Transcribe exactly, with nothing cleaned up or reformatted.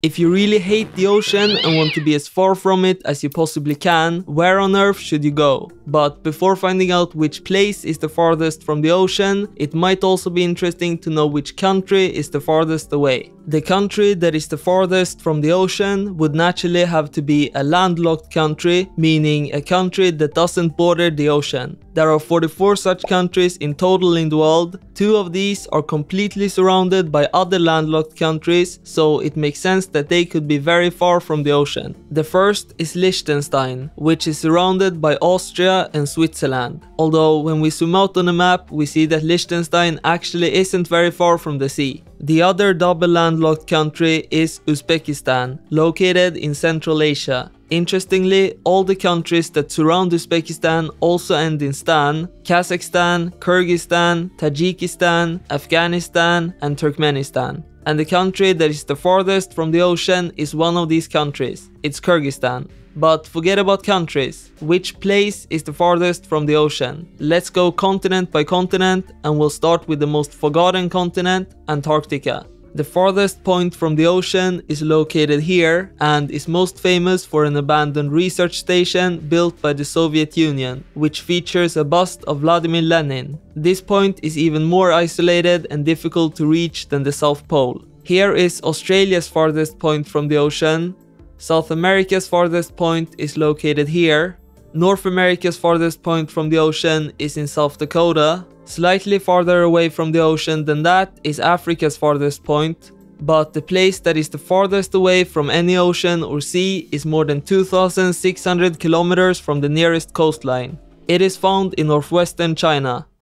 If you really hate the ocean and want to be as far from it as you possibly can, where on earth should you go? But before finding out which place is the farthest from the ocean, it might also be interesting to know which country is the farthest away. The country that is the farthest from the ocean would naturally have to be a landlocked country, meaning a country that doesn't border the ocean. There are forty-four such countries in total in the world. Two of these are completely surrounded by other landlocked countries, so it makes sense that they could be very far from the ocean. The first is Liechtenstein, which is surrounded by Austria and Switzerland. Although when we zoom out on a map, we see that Liechtenstein actually isn't very far from the sea. The other double landlocked country is Uzbekistan, located in Central Asia. Interestingly, all the countries that surround Uzbekistan also end in Stan: Kazakhstan, Kyrgyzstan, Tajikistan, Afghanistan, and Turkmenistan. And the country that is the farthest from the ocean is one of these countries. It's Kyrgyzstan. But forget about countries. Which place is the farthest from the ocean? Let's go continent by continent, and we'll start with the most forgotten continent, Antarctica. The farthest point from the ocean is located here and is most famous for an abandoned research station built by the Soviet Union, which features a bust of Vladimir Lenin. This point is even more isolated and difficult to reach than the South Pole. Here is Australia's farthest point from the ocean. South America's farthest point is located here. North America's farthest point from the ocean is in South Dakota. Slightly farther away from the ocean than that is Africa's farthest point, but the place that is the farthest away from any ocean or sea is more than two thousand six hundred kilometers from the nearest coastline. It is found in northwestern China.